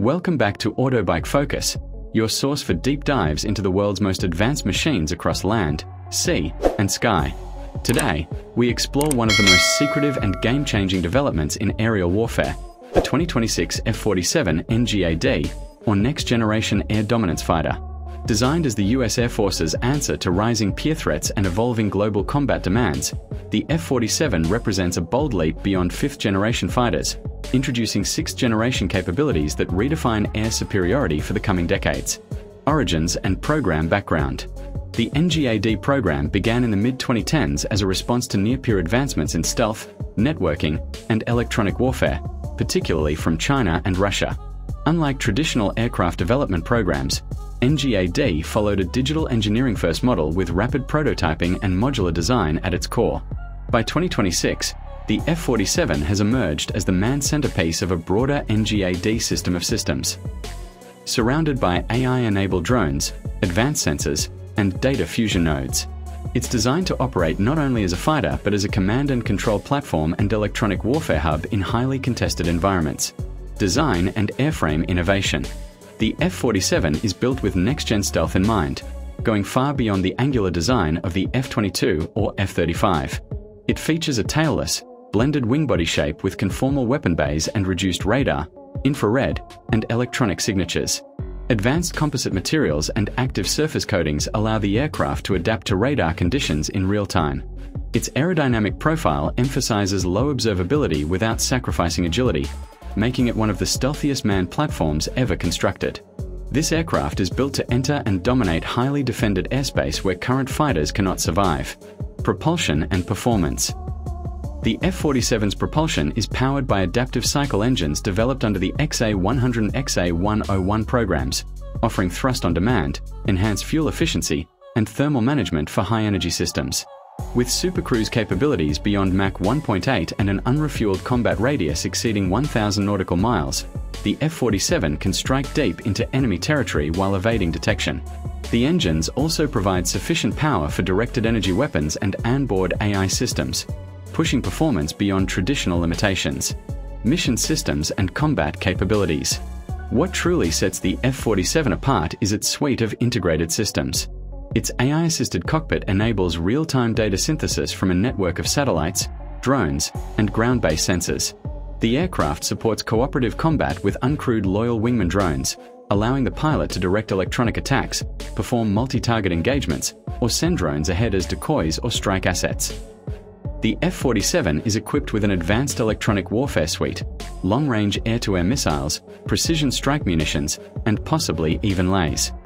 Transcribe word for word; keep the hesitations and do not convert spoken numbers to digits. Welcome back to Autobike Focus, your source for deep dives into the world's most advanced machines across land, sea, and sky. Today, we explore one of the most secretive and game-changing developments in aerial warfare, the twenty twenty-six F forty-seven N GAD, or Next Generation Air Dominance Fighter. Designed as the U S Air Force's answer to rising peer threats and evolving global combat demands, the F forty-seven represents a bold leap beyond fifth-generation fighters, introducing sixth-generation capabilities that redefine air superiority for the coming decades. Origins and program background. The N GAD program began in the mid twenty tens as a response to near-peer advancements in stealth, networking, and electronic warfare, particularly from China and Russia. Unlike traditional aircraft development programs, N GAD followed a digital engineering-first model with rapid prototyping and modular design at its core. By twenty twenty-six, the F forty-seven has emerged as the manned centerpiece of a broader N GAD system of systems. Surrounded by A I-enabled drones, advanced sensors, and data fusion nodes, it's designed to operate not only as a fighter but as a command and control platform and electronic warfare hub in highly contested environments. Design and airframe innovation. The F forty-seven is built with next-gen stealth in mind, going far beyond the angular design of the F twenty-two or F thirty-five. It features a tailless, blended wing-body shape with conformal weapon bays and reduced radar, infrared, and electronic signatures. Advanced composite materials and active surface coatings allow the aircraft to adapt to radar conditions in real time. Its aerodynamic profile emphasizes low observability without sacrificing agility, making it one of the stealthiest manned platforms ever constructed. This aircraft is built to enter and dominate highly defended airspace where current fighters cannot survive. Propulsion and performance. The F forty-seven's propulsion is powered by adaptive cycle engines developed under the X A one hundred and X A one oh one programs, offering thrust on demand, enhanced fuel efficiency, and thermal management for high-energy systems. With supercruise capabilities beyond Mach one point eight and an unrefueled combat radius exceeding one thousand nautical miles, the F forty-seven can strike deep into enemy territory while evading detection. The engines also provide sufficient power for directed energy weapons and onboard A I systems, pushing performance beyond traditional limitations. Mission systems and combat capabilities. What truly sets the F forty-seven apart is its suite of integrated systems. Its A I-assisted cockpit enables real-time data synthesis from a network of satellites, drones, and ground-based sensors. The aircraft supports cooperative combat with uncrewed loyal wingman drones, allowing the pilot to direct electronic attacks, perform multi-target engagements, or send drones ahead as decoys or strike assets. The F forty-seven is equipped with an advanced electronic warfare suite, long-range air-to-air missiles, precision strike munitions, and possibly even lasers.